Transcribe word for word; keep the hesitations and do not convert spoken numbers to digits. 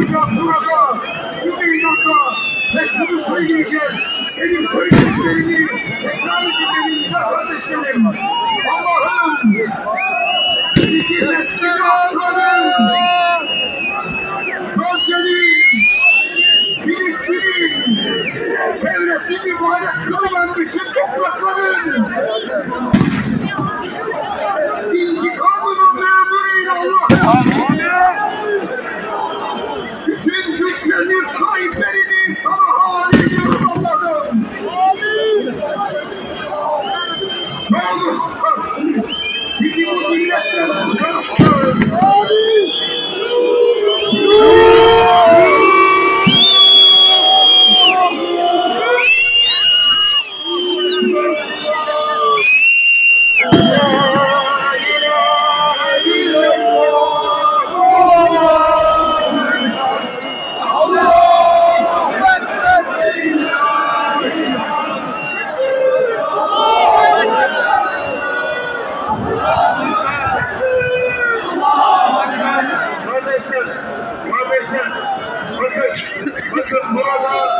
yapacak burada. Bu meydanda ve şunu söyleyeceğiz. Benim söylediklerimi tekrar edinlerimize kardeşlerim. Allah'ım bizi Mescid-i Aksa'nın Gazze'nin Filistin'in çevresini mübarek kılınan bütün toprakların intikamını memur eyle Allah'ım. Bütün güç ve mülk sahiplerini sana havale ediyoruz Allah'ım. Ne olur bizi bu dinletten kurtarın. Bakın, bakın burada